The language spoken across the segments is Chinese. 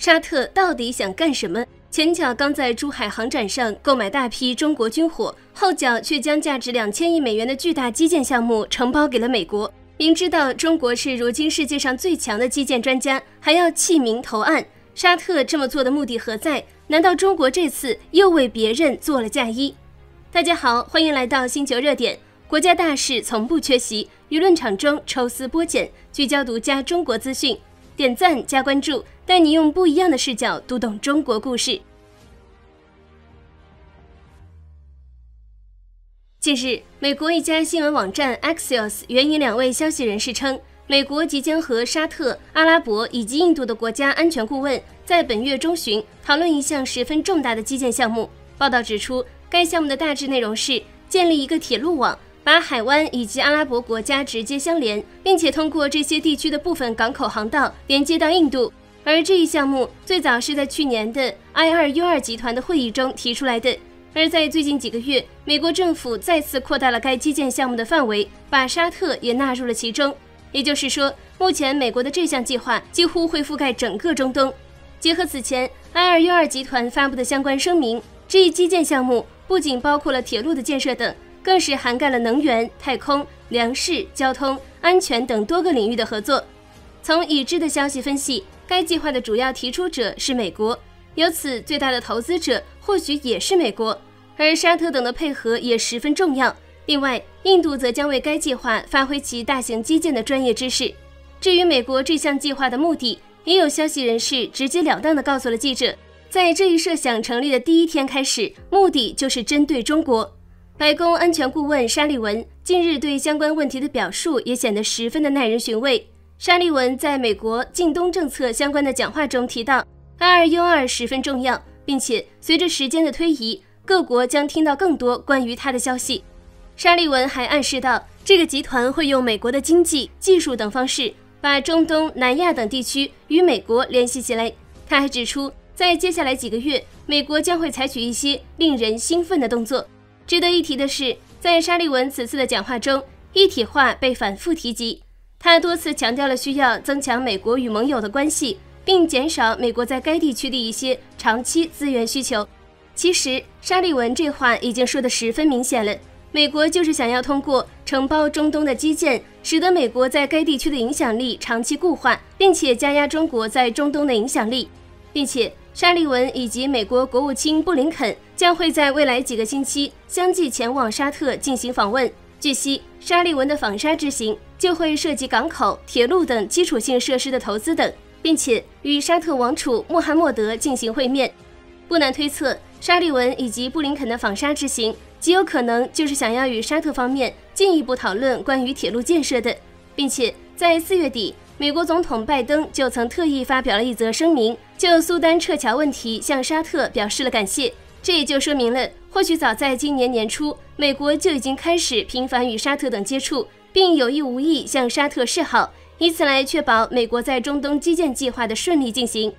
沙特到底想干什么？前脚刚在珠海航展上购买大批中国军火，后脚却将价值2000亿美元的巨大基建项目承包给了美国。明知道中国是如今世界上最强的基建专家，还要弃明投暗。沙特这么做的目的何在？难道中国这次又为别人做了嫁衣？大家好，欢迎来到星球热点。国家大事从不缺席，舆论场中抽丝剥茧，聚焦独家中国资讯。点赞加关注，带你用不一样的视角读懂中国故事。近日，美国一家新闻网站 Axios 援引2位消息人士称，美国即将和沙特、阿拉伯以及印度的国家安全顾问在本月中旬讨论一项十分重大的基建项目。报道指出，该项目的大致内容是建立一个铁路网，把海湾以及阿拉伯国家直接相连，并且通过这些地区的部分港口航道连接到印度。而这一项目最早是在去年的 I2U2 集团的会议中提出来的。而在最近几个月，美国政府再次扩大了该基建项目的范围，把沙特也纳入了其中。也就是说，目前美国的这项计划几乎会覆盖整个中东。结合此前 I2U2 集团发布的相关声明，这一基建项目不仅包括了铁路的建设等，更是涵盖了能源、太空、粮食、交通、安全等多个领域的合作。从已知的消息分析，该计划的主要提出者是美国，由此最大的投资者或许也是美国，而沙特等的配合也十分重要。另外，印度则将为该计划发挥其大型基建的专业知识。至于美国这项计划的目的，也有消息人士直截了当地告诉了记者，在这一设想成立的第一天开始，目的就是针对中国。白宫安全顾问沙利文近日对相关问题的表述也显得十分的耐人寻味。沙利文在美国近东政策相关的讲话中提到， I2U2 十分重要，并且随着时间的推移，各国将听到更多关于它的消息。沙利文还暗示到，这个集团会用美国的经济、技术等方式，把中东、南亚等地区与美国联系起来。他还指出，在接下来几个月，美国将会采取一些令人兴奋的动作。值得一提的是，在沙利文此次的讲话中，一体化被反复提及。他多次强调了需要增强美国与盟友的关系，并减少美国在该地区的一些长期资源需求。其实，沙利文这话已经说得十分明显了，美国就是想要通过承包中东的基建，使得美国在该地区的影响力长期固化，并且加压中国在中东的影响力。并且，沙利文以及美国国务卿布林肯将会在未来几个星期相继前往沙特进行访问。据悉，沙利文的访沙之行就会涉及港口、铁路等基础性设施的投资等，并且与沙特王储穆罕默德进行会面。不难推测，沙利文以及布林肯的访沙之行极有可能就是想要与沙特方面进一步讨论关于铁路建设的。并且在4月底，美国总统拜登就曾特意发表了一则声明，就苏丹撤侨问题向沙特表示了感谢。这也就说明了，或许早在今年年初，美国就已经开始频繁与沙特等接触，并有意无意向沙特示好，以此来确保美国在中东基建计划的顺利进行。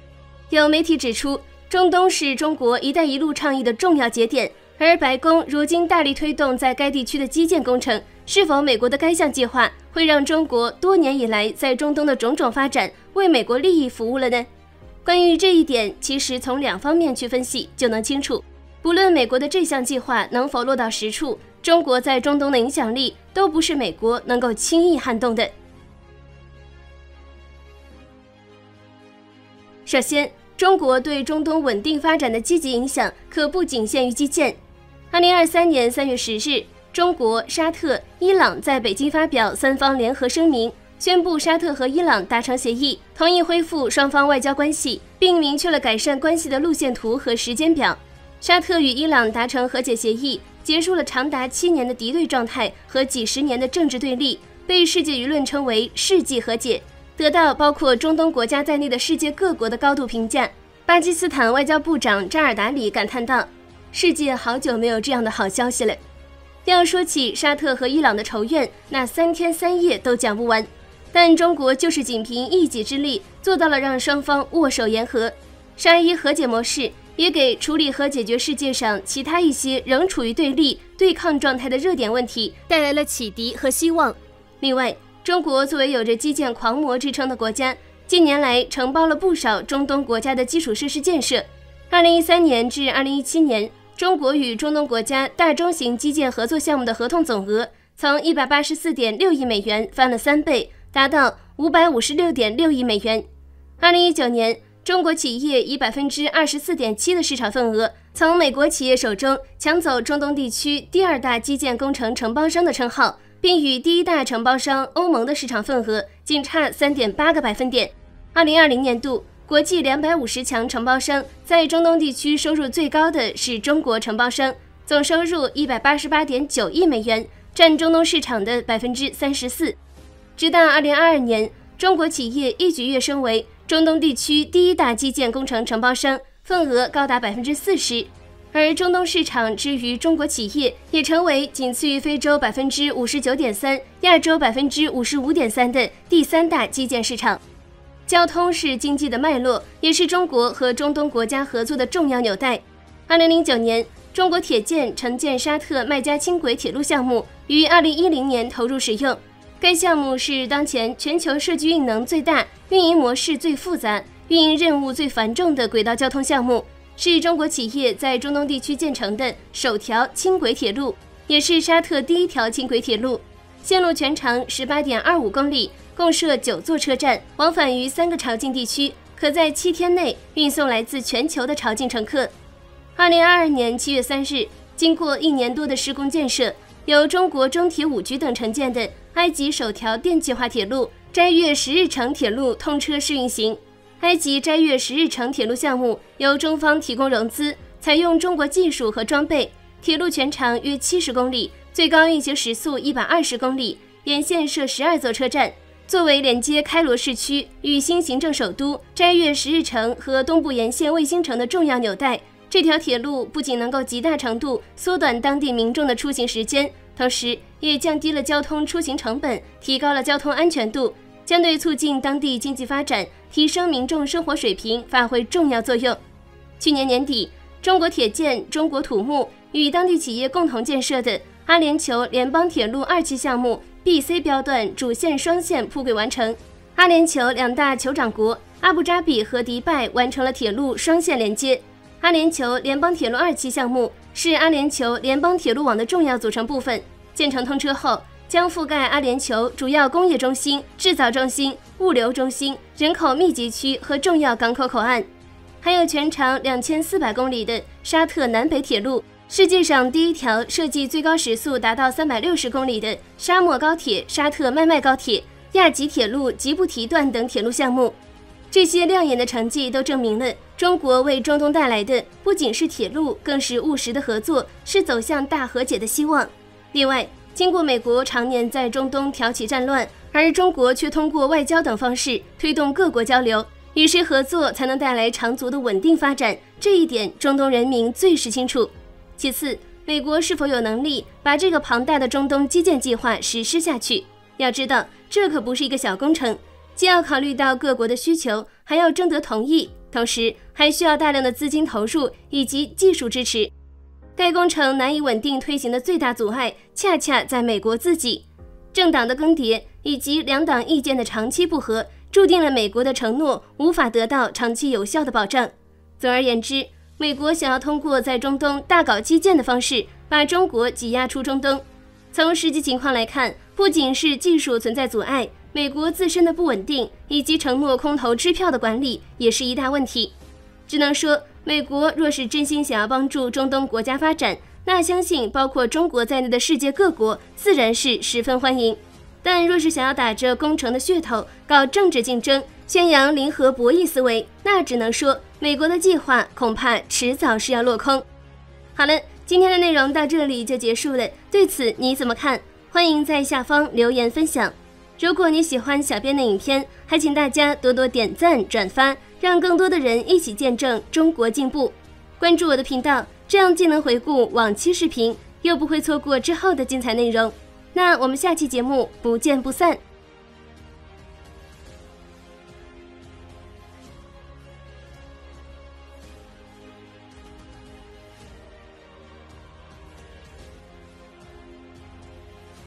有媒体指出，中东是中国“一带一路”倡议的重要节点，而白宫如今大力推动在该地区的基建工程，是否美国的该项计划会让中国多年以来在中东的种种发展为美国利益服务了呢？关于这一点，其实从2方面去分析就能清楚。不论美国的这项计划能否落到实处，中国在中东的影响力都不是美国能够轻易撼动的。首先，中国对中东稳定发展的积极影响可不仅限于基建。2023年3月10日，中国、沙特、伊朗在北京发表3方联合声明，宣布沙特和伊朗达成协议，同意恢复双方外交关系，并明确了改善关系的路线图和时间表。沙特与伊朗达成和解协议，结束了长达7年的敌对状态和几十年的政治对立，被世界舆论称为世纪和解，得到包括中东国家在内的世界各国的高度评价。巴基斯坦外交部长扎尔达里感叹道：“世界好久没有这样的好消息了。”要说起沙特和伊朗的仇怨，那3天3夜都讲不完。但中国就是仅凭一己之力做到了让双方握手言和。沙伊和解模式也给处理和解决世界上其他一些仍处于对立、对抗状态的热点问题带来了启迪和希望。另外，中国作为有着基建狂魔之称的国家，近年来承包了不少中东国家的基础设施建设。2013年至2017年，中国与中东国家大中型基建合作项目的合同总额从184.6亿美元翻了3倍，达到556.6亿美元。2019年，中国企业以24.7%的市场份额从美国企业手中抢走中东地区第2大基建工程承包商的称号，并与第一大承包商欧盟的市场份额仅差3.8个百分点。2020年度，国际250强承包商在中东地区收入最高的是中国承包商，总收入188.9亿美元，占中东市场的34%。直到2022年，中国企业一举跃升为中东地区第1大基建工程承包商，份额高达40%，而中东市场之于中国企业也成为仅次于非洲59.3%、亚洲55.3%的第3大基建市场。交通是经济的脉络，也是中国和中东国家合作的重要纽带。2009年，中国铁建承建沙特麦加轻轨铁路项目，于2010年投入使用。该项目是当前全球社区运能最大、运营模式最复杂、运营任务最繁重的轨道交通项目，是中国企业在中东地区建成的首条轻轨铁路，也是沙特第1条轻轨铁路。线路全长18.25公里，共设9座车站，往返于3个朝觐地区，可在7天内运送来自全球的朝觐乘客。2022年7月3日，经过1年多的施工建设，由中国中铁5局等承建的埃及首条电气化铁路斋月什日城铁路通车试运行。埃及斋月什日城铁路项目由中方提供融资，采用中国技术和装备，铁路全长约70公里，最高运行时速120公里，沿线设12座车站，作为连接开罗市区与新行政首都斋月什日城和东部沿线卫星城的重要纽带。这条铁路不仅能够极大程度缩短当地民众的出行时间，同时也降低了交通出行成本，提高了交通安全度，将对促进当地经济发展、提升民众生活水平发挥重要作用。去年年底，中国铁建、中国土木与当地企业共同建设的阿联酋联邦铁路2期项目 BC 标段主线双线铺轨完成。阿联酋2大酋长国阿布扎比和迪拜完成了铁路双线连接。阿联酋联邦铁路2期项目是阿联酋联邦铁路网的重要组成部分，建成通车后，将覆盖阿联酋主要工业中心、制造中心、物流中心、人口密集区和重要港口口岸。还有全长2400公里的沙特南北铁路，世界上第1条设计最高时速达到360公里的沙漠高铁、沙特麦麦高铁、亚吉铁路吉布提段等铁路项目。这些亮眼的成绩都证明了中国为中东带来的不仅是铁路，更是务实的合作，是走向大和解的希望。另外，经过美国常年在中东挑起战乱，而中国却通过外交等方式推动各国交流，与谁合作才能带来长足的稳定发展，这一点中东人民最是清楚。其次，美国是否有能力把这个庞大的中东基建计划实施下去？要知道，这可不是一个小工程，既要考虑到各国的需求，还要征得同意，同时还需要大量的资金投入以及技术支持。该工程难以稳定推行的最大阻碍，恰恰在美国自己。政党的更迭以及两党意见的长期不合，注定了美国的承诺无法得到长期有效的保障。总而言之，美国想要通过在中东大搞基建的方式，把中国挤压出中东。从实际情况来看，不仅是技术存在阻碍，美国自身的不稳定以及承诺空头支票的管理也是一大问题。只能说，美国若是真心想要帮助中东国家发展，那相信包括中国在内的世界各国自然是十分欢迎。但若是想要打着工程的噱头搞政治竞争，宣扬零和博弈思维，那只能说美国的计划恐怕迟早是要落空。好了，今天的内容到这里就结束了，对此你怎么看？欢迎在下方留言分享。如果你喜欢小编的影片，还请大家多多点赞转发，让更多的人一起见证中国进步。关注我的频道，这样既能回顾往期视频，又不会错过之后的精彩内容。那我们下期节目不见不散。